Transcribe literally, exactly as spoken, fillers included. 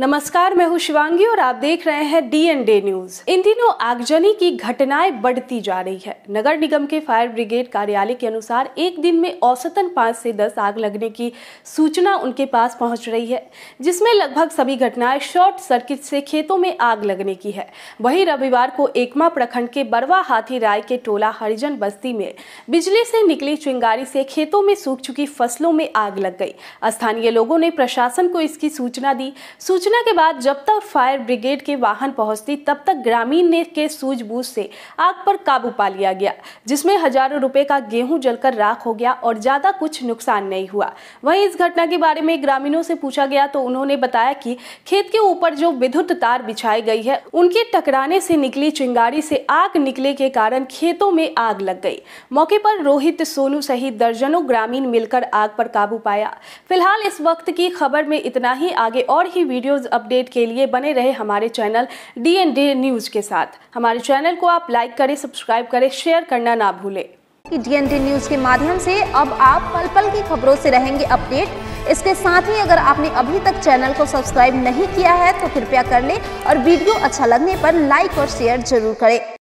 नमस्कार, मैं हूँ शिवांगी और आप देख रहे हैं डी एन डी न्यूज। इन दिनों आगजनी की घटनाएं बढ़ती जा रही है। नगर निगम के फायर ब्रिगेड कार्यालय के अनुसार एक दिन में औसतन पाँच से दस आग लगने की सूचना उनके पास पहुंच रही है, जिसमें लगभग सभी घटनाएं शॉर्ट सर्किट से खेतों में आग लगने की है। वहीं रविवार को एकमा प्रखंड के बरवा हाथी राय के टोला हरिजन बस्ती में बिजली से निकली चिंगारी से खेतों में सूख चुकी फसलों में आग लग गई। स्थानीय लोगों ने प्रशासन को इसकी सूचना दी। सूचना के बाद जब तक फायर ब्रिगेड के वाहन पहुंचती तब तक ग्रामीण ने के सूझबूझ से आग पर काबू पा लिया गया, जिसमें हजारों रुपए का गेहूं जलकर राख हो गया और ज्यादा कुछ नुकसान नहीं हुआ। वहीं इस घटना के बारे में ग्रामीणों से पूछा गया तो उन्होंने बताया कि खेत के ऊपर जो विद्युत तार बिछाई गई है उनके टकराने से निकली चिंगारी से आग निकले के कारण खेतों में आग लग गई। मौके पर रोहित, सोनू सहित दर्जनों ग्रामीण मिलकर आग पर काबू पाया। फिलहाल इस वक्त की खबर में इतना ही। आगे और ही वीडियो अपडेट के लिए बने रहे हमारे channel D N D news के साथ। हमारे चैनल को आप लाइक करें, सब्सक्राइब करें, शेयर करना ना भूलें। डी एन डी न्यूज के माध्यम से अब आप पल पल की खबरों से रहेंगे अपडेट। इसके साथ ही अगर आपने अभी तक चैनल को सब्सक्राइब नहीं किया है तो कृपया कर लें और वीडियो अच्छा लगने पर लाइक और शेयर जरूर करें।